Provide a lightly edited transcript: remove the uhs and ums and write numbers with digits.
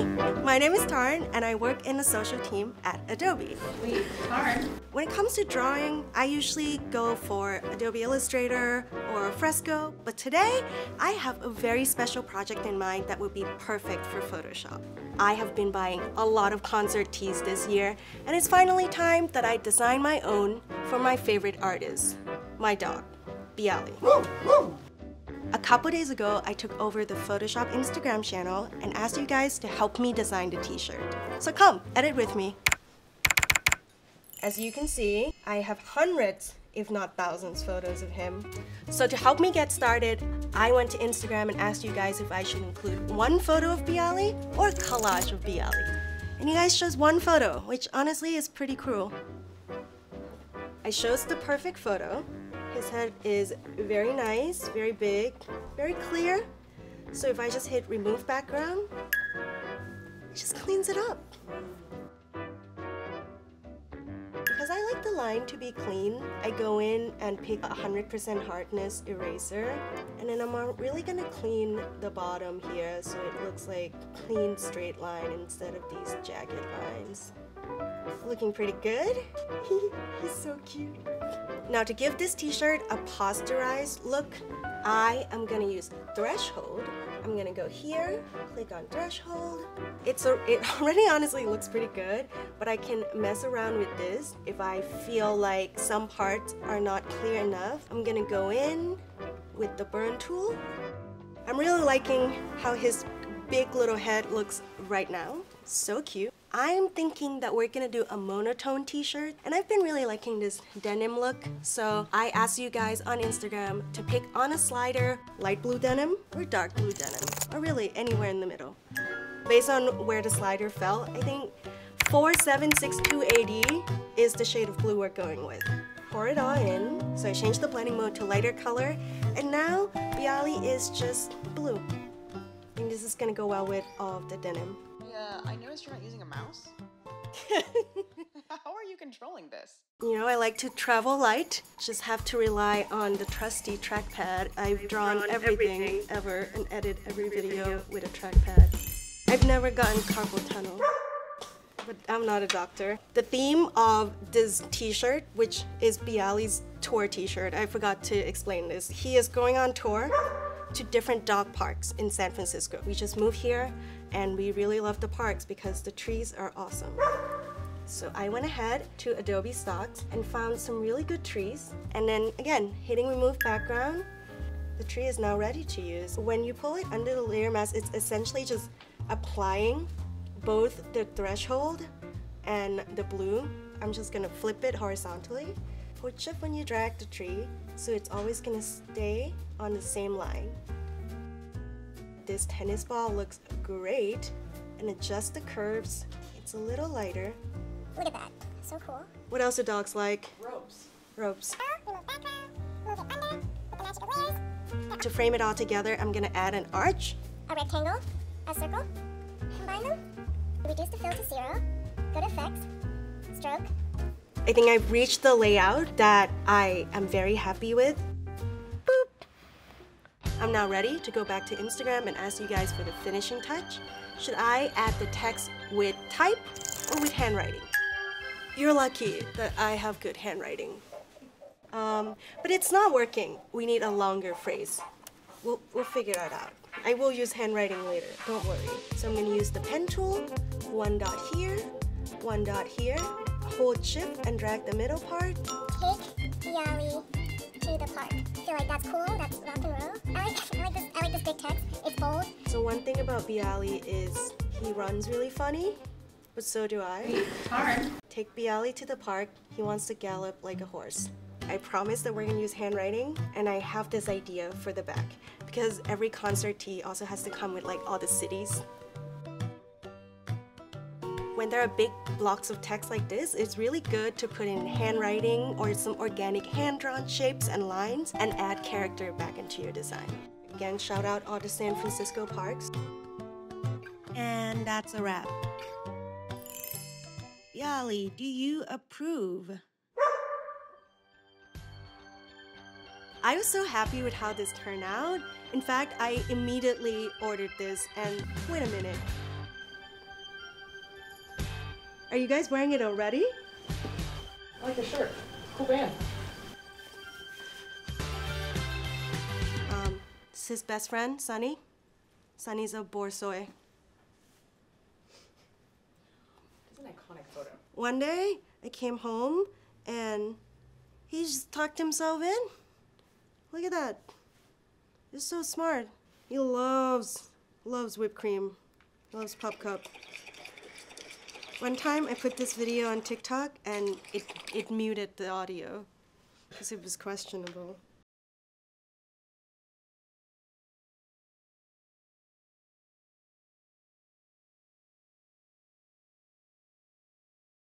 Hi, my name is Tarn and I work in the social team at Adobe. Wait, Tarn? When it comes to drawing, I usually go for Adobe Illustrator or Fresco, but today I have a very special project in mind that would be perfect for Photoshop. I have been buying a lot of concert tees this year, and it's finally time that I design my own for my favorite artist, my dog, Bialy. A couple days ago, I took over the Photoshop Instagram channel and asked you guys to help me design the t-shirt. So come, edit with me. As you can see, I have hundreds, if not thousands, photos of him. So to help me get started, I went to Instagram and asked you guys if I should include one photo of Bialy or a collage of Bialy. And you guys chose one photo, which honestly is pretty cruel. I chose the perfect photo. His head is very nice, very big, very clear. So if I just hit remove background, it just cleans it up. Because I like the line to be clean, I go in and pick a 100% hardness eraser. And then I'm really gonna clean the bottom here so it looks like clean straight line instead of these jagged lines. Looking pretty good. He's so cute. Now to give this t-shirt a posterized look, I am going to use threshold. I'm going to go here, click on threshold. It already honestly looks pretty good, but I can mess around with this. If I feel like some parts are not clear enough, I'm going to go in with the burn tool. I'm really liking how his big little head looks right now. So cute. I'm thinking that we're gonna do a monotone t-shirt, and I've been really liking this denim look, so I asked you guys on Instagram to pick on a slider light blue denim or dark blue denim, or really anywhere in the middle. Based on where the slider fell, I think 476280 is the shade of blue we're going with. Pour it all in, so I changed the blending mode to lighter color, and now Bialy is just blue. I think this is gonna go well with all of the denim. I noticed you're not using a mouse. How are you controlling this? You know, I like to travel light. Just have to rely on the trusty trackpad. I've drawn everything ever and edit every video with a trackpad. I've never gotten carpal tunnel, but I'm not a doctor. The theme of this t-shirt, which is Bialy's tour t-shirt, I forgot to explain this. He is going on tour to different dog parks in San Francisco. We just moved here and we really love the parks because the trees are awesome. So I went ahead to Adobe Stock and found some really good trees, and then again hitting remove background, the tree is now ready to use. When you pull it under the layer mask, it's essentially just applying both the threshold and the blue. I'm just gonna flip it horizontally. Push up when you drag the tree, so it's always gonna stay on the same line. This tennis ball looks great, and adjust the curves. It's a little lighter. Look at that, so cool. What else do dogs like? Ropes. Ropes. To frame it all together, I'm gonna add an arch, a rectangle, a circle, combine them, reduce the fill to 0, go to effects, stroke. I think I've reached the layout that I am very happy with. Boop! I'm now ready to go back to Instagram and ask you guys for the finishing touch. Should I add the text with type or with handwriting? You're lucky that I have good handwriting. But it's not working. We need a longer phrase. We'll figure that out. I will use handwriting later, don't worry. So I'm gonna use the pen tool, one dot here, hold shift and drag the middle part. Take Bialy to the park. I feel like that's cool, that's rock and roll. I like this big text, it's bold. So one thing about Bialy is he runs really funny, but so do I. Hard. Take Bialy to the park, he wants to gallop like a horse. I promise that we're gonna use handwriting, and I have this idea for the back, because every concert tee also has to come with like all the cities. When there are big blocks of text like this, it's really good to put in handwriting or some organic hand-drawn shapes and lines and add character back into your design. Again, shout out all the San Francisco parks. And that's a wrap. Bialy, do you approve? I was so happy with how this turned out. In fact, I immediately ordered this, and wait a minute. Are you guys wearing it already? I like the shirt. Cool band. It's his best friend, Sunny. Sunny's a Borsoi. It's an iconic photo. One day, I came home and he just tucked himself in. Look at that. He's so smart. He loves whipped cream. Loves Pop Cup. One time I put this video on TikTok and it muted the audio because it was questionable.